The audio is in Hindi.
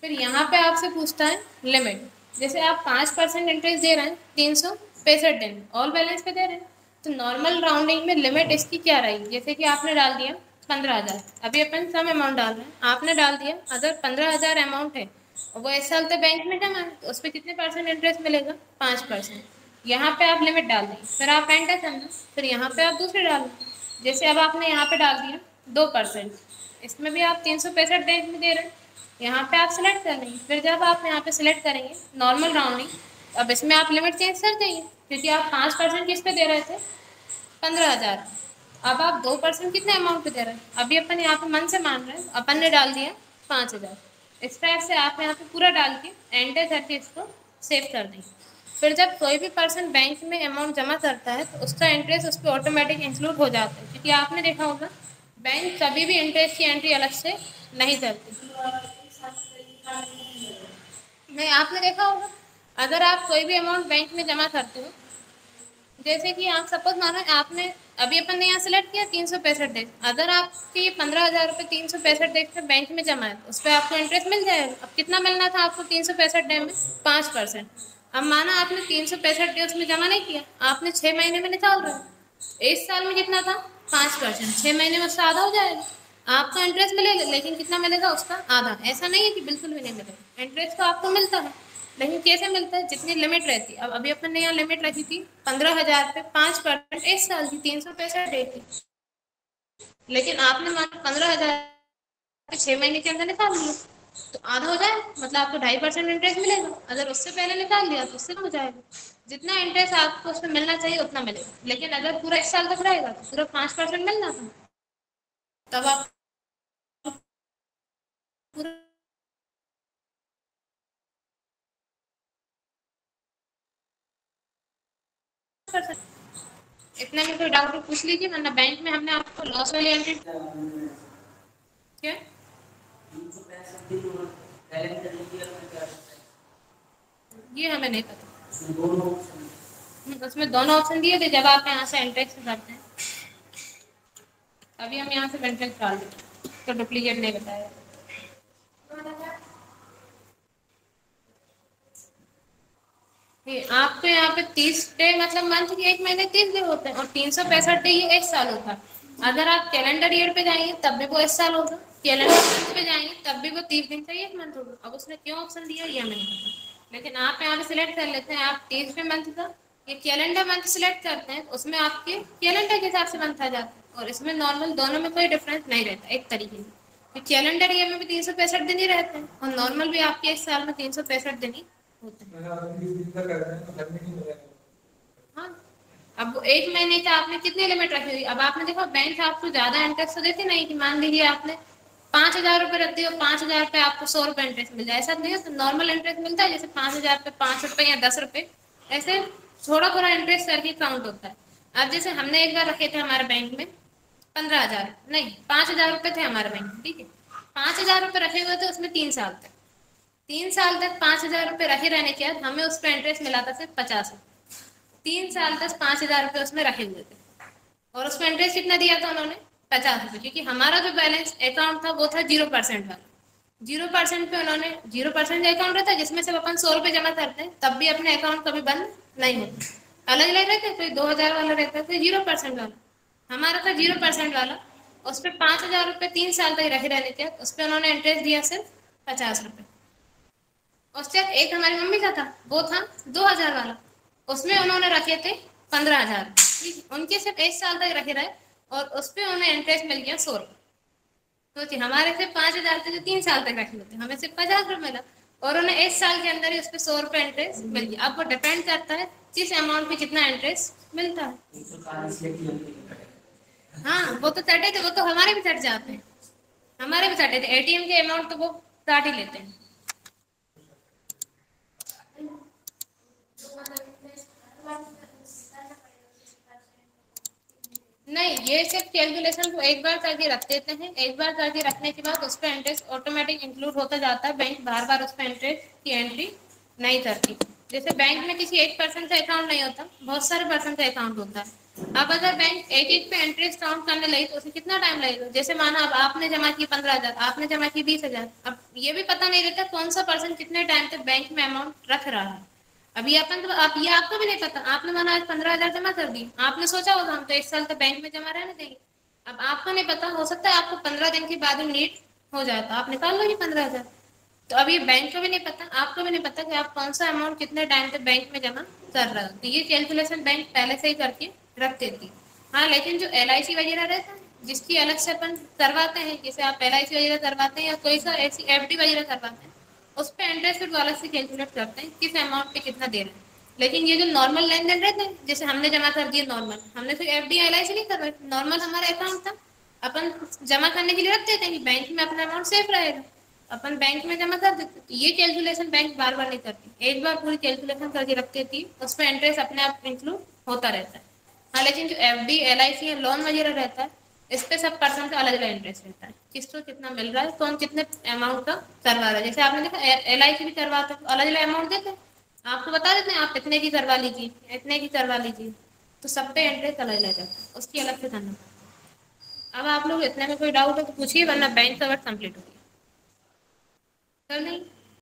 फिर यहाँ पे आपसे पूछता है लिमिट। जैसे आप 5% इंटरेस्ट दे रहे हैं 365 दिन ऑल बैलेंस पे दे रहे हैं, तो नॉर्मल राउंडिंग में लिमिट इसकी क्या रहेगी। जैसे कि आपने डाल दिया 15,000, अभी अपन सम अमाउंट डाल रहे हैं, आपने डाल दिया अगर 15,000 अमाउंट है और वो इस साल तक बैंक में जमा है तो उस पर कितने परसेंट इंटरेस्ट मिलेगा, 5%। यहाँ पे आप लिमिट डाल दें, फिर आप एंटर करना, फिर यहाँ पे आप दूसरे डाल दें। जैसे अब आपने यहाँ पे डाल दिया 2%, इसमें भी आप 365 दिन में दे रहे हैं, यहाँ पे आप सिलेक्ट कर लेंगे। फिर जब आप यहाँ पे सिलेक्ट करेंगे नॉर्मल राउंडिंग, अब इसमें आप लिमिट चेंज कर देंगे क्योंकि आप 5% किस पे दे रहे थे 15,000, अब आप 2% कितने अमाउंट पे दे रहे हैं। अभी अपन यहाँ पे मन से मान रहे हैं, अपन ने डाल दिया 5,000, इस टाइप से आप यहाँ पे पूरा डाल के एंटर करके इसको सेव कर देंगे। फिर जब कोई भी पर्सन बैंक में अमाउंट जमा करता है तो उसका इंटरेस्ट उस पर ऑटोमेटिक इंक्लूड हो जाता है, क्योंकि आपने देखा होगा बैंक कभी भी इंटरेस्ट की एंट्री अलग से नहीं करती। नहीं, आपने देखा होगा अगर आप कोई भी अमाउंट बैंक में जमा करते हो, जैसे कि आप सपोज मानो आपने अभी अपन ने यहाँ सेलेक्ट किया 365 दिन, अगर आपके ये 15,000 रुपये 365 दिन में बैंक में जमा है तो उस पर आपको इंटरेस्ट मिल जाएगा। अब कितना मिलना था आपको 365 दिन में 5%। अब माना आपने 365 दिन उसमें जमा नहीं किया, आपने 6 महीने में निकाल रहा है, इस साल में कितना था 5%, 6 महीने में उससे आधा हो जाएगा, आपको इंटरेस्ट मिलेगा लेकिन कितना मिलेगा उसका आधा। ऐसा नहीं है कि बिल्कुल भी नहीं मिलेगा, इंटरेस्ट तो आपको मिलता है लेकिन कैसे मिलता है, जितनी लिमिट रहती है। अब अभी अपन ने यहाँ लिमिट रखी थी 15,000 पे 5% इस साल की 365 डेट थी, लेकिन आपने माना 15,000 6 महीने के अंदर निकाल लिया तो आधा हो जाए, मतलब आपको 2.5% इंटरेस्ट मिलेगा। अगर उससे पहले निकाल लिया तो उससे हो जाएगा, जितना इंटरेस्ट आपको उसमें मिलना चाहिए उतना मिलेगा, लेकिन अगर पूरा इस साल तक रहेगा तो पूरा 5% मिलना था, तब आप इतना में कोई डाउट पूछ लीजिए, वरना बैंक में हमने आपको लॉस वाली एंट्री क्या ये हमें नहीं पता, उसमें दोनों ऑप्शन दिए थे जब आप यहाँ से एंट्रेक्स करते हैं। अभी हम यहाँ से एंट्रेक्स डाल देते तो डुप्लीकेट नहीं बताया। आपको यहाँ पे 30 डे मतलब मंथ के 1 महीने 30 डे होते हैं और 365 डे ये एक साल होता है। अगर आप कैलेंडर ईयर पे जाएंगे तब भी वो एक साल होगा, कैलेंडर मंथ पे जाएंगे तब भी वो 30 दिन का 1 मंथ होगा। अब उसने क्यों ऑप्शन दिया ये हमें नहीं पता, लेकिन आप यहाँ पे सिलेक्ट कर लेते हैं, आप 30वें मंथ का ये कैलेंडर मंथ सिलेक्ट करते हैं, उसमें आपके कैलेंडर के हिसाब से मंथ आ जाता है और इसमें नॉर्मल दोनों में कोई डिफरेंस नहीं रहता एक तरीके से। कैलेंडर ईयर में भी 365 दिन ही रहते हैं और नॉर्मल भी आपके एक साल में 365 दिन ही होता है। हाँ, अब 1 महीने का आपने कितनी लिमिट रखी हुई। अब आपने देखो बैंक आपको ज्यादा इंटरेस्ट तो देती नहीं कि मान लीजिए आपने 5,000 रुपये रख दिए, 5,000 पे आपको 100 रुपये इंटरेस्ट मिल जाए, ऐसा नहीं है। तो नॉर्मल इंटरेस्ट मिलता है जैसे 5,000 पे 5 रुपये या 10 रुपये, ऐसे थोड़ा थोड़ा इंटरेस्ट करके काउंट होता है। अब जैसे हमने एक बार रखे थे हमारे बैंक में 15,000 नहीं 5,000 रुपये थे हमारे बैंक में, ठीक है 5,000 रुपये रखे हुए थे, उसमें 3 साल तक 3 साल तक 5,000 रुपये रखे रहने के बाद हमें उस पर इंटरेस्ट मिला था सिर्फ 50 रुपये। 3 साल तक 5,000 रुपये उसमें रखे हुए थे और उसमें इंटरेस्ट कितना दिया था उन्होंने 50 रुपये, क्योंकि हमारा जो बैलेंस अकाउंट था वो था 0% वाला। 0% पे उन्होंने 0% का अकाउंट रहता है जिसमें से अपन 100 रुपये जमा करते हैं तब भी अपने अकाउंट कभी बंद नहीं होता, अलग अलग रहते, कोई 2,000 वाला रहता कोई 0% वाला, हमारा था 0% वाला। उस पर 5,000 रुपये 3 साल तक रखे रहने के बाद उस पर उन्होंने इंटरेस्ट दिया सिर्फ 50 रुपये। उससे एक हमारी मम्मी का था वो था 2,000 वाला, उसमें उन्होंने रखे थे 15,000, उनके सिर्फ 1 साल तक रखे रहे और उस पर उन्हें इंटरेस्ट मिल गया 100 रुपये। क्योंकि हमारे से 5,000 थे जो 3 साल तक रखे होते, हमें सिर्फ 50 रुपये मिला और उन्हें 1 साल के अंदर ही उस पर 100 रुपये इंटरेस्ट मिल गया। अब वो डिपेंड करता है जिस अमाउंट पे कितना इंटरेस्ट मिलता है। हाँ वो तो सटे थे, वो तो हमारे भी सट जाते हैं, हमारे भी सटे थे, ATM के अमाउंट तो वो काट ही लेते हैं। नहीं ये सिर्फ कैलकुलेशन को एक बार करके रख देते हैं, एक बार करके रखने के बाद उस पर इंटरेस्ट ऑटोमेटिक इंक्लूड होता जाता है, बैंक बार बार उस पर इंटरेस्ट की एंट्री नहीं करती। जैसे बैंक में किसी एक पर्सन का अकाउंट नहीं होता, बहुत सारे पर्सन का अकाउंट होता है। अब अगर बैंक एक एक पे इंटरेस्ट काउंट करने लगे तो उसे कितना टाइम लगेगा। जैसे माना अब आपने जमा किए 15,000, आपने जमा किए 20,000। अब ये भी पता नहीं रहता कौन सा पर्सन कितने टाइम तक बैंक में अमाउंट रख रहा है। अभी अपन तो आप ये आपको भी नहीं पता, आपने माना आज 15,000 जमा कर दी, आपने सोचा होगा हम तो 1 साल तक बैंक में जमा रहने देंगे। अब आपको नहीं पता, हो सकता है आपको 15 दिन के बाद नीड हो जाता, आप निकाल लो 15,000। तो अब ये बैंक को भी नहीं पता, आपको भी नहीं पता कि आप कौन सा अमाउंट कितने टाइम तक बैंक में जमा कर रहे हो। तो ये कैलकुलेशन बैंक पहले से ही करके रख देती। हाँ, लेकिन जो LIC वगैरह रहता है जिसकी अलग से अपन करवाते हैं, जैसे आप LIC वगैरह करवाते हैं या कोई सा ऐसी FD वगैरह करवाते हैं, उस पर इंटरेस्ट अलग से कैलकुलेट करते हैं किस अमाउंट पे कितना दे रहे हैं। लेकिन ये जो नॉर्मल लेन देन रहते हैं, जैसे हमने जमा कर दिया नॉर्मल, हमने कोई FD LIC नहीं करवाई, नॉर्मल हमारा अकाउंट था, अपन जमा करने के लिए रख देते हैं, बैंक में अपना अमाउंट सेफ रहेगा, अपन बैंक में जमा कर देते। तो ये कैलकुलेशन बैंक बार बार नहीं करती, एक बार पूरी कैलकुलेशन करके रख देती, उस पर इंटरेस्ट अपने आप इंक्लूड होता रहता है। हाँ, लेकिन जो FD LIC या लोन वगैरह रहता है इस पर सब पर्सन का अलग अलग इंटरेस्ट रहता है, किसको कितना मिल रहा है, कौन कितने अमाउंट का करवा रहा है। जैसे आपने देखा LIC भी करवाते हैं, अलग अलग अमाउंट देते हैं, आपको बता देते हैं आप इतने की करवा लीजिए, इतने की करवा लीजिए, तो सब पे इंटरेस्ट अलग अलग रहता है, उसकी अलग से करना। अब आप लोग इतने में कोई डाउट हो तो पूछिए, वरना बैंक का वर्क कम्प्लीट होगी।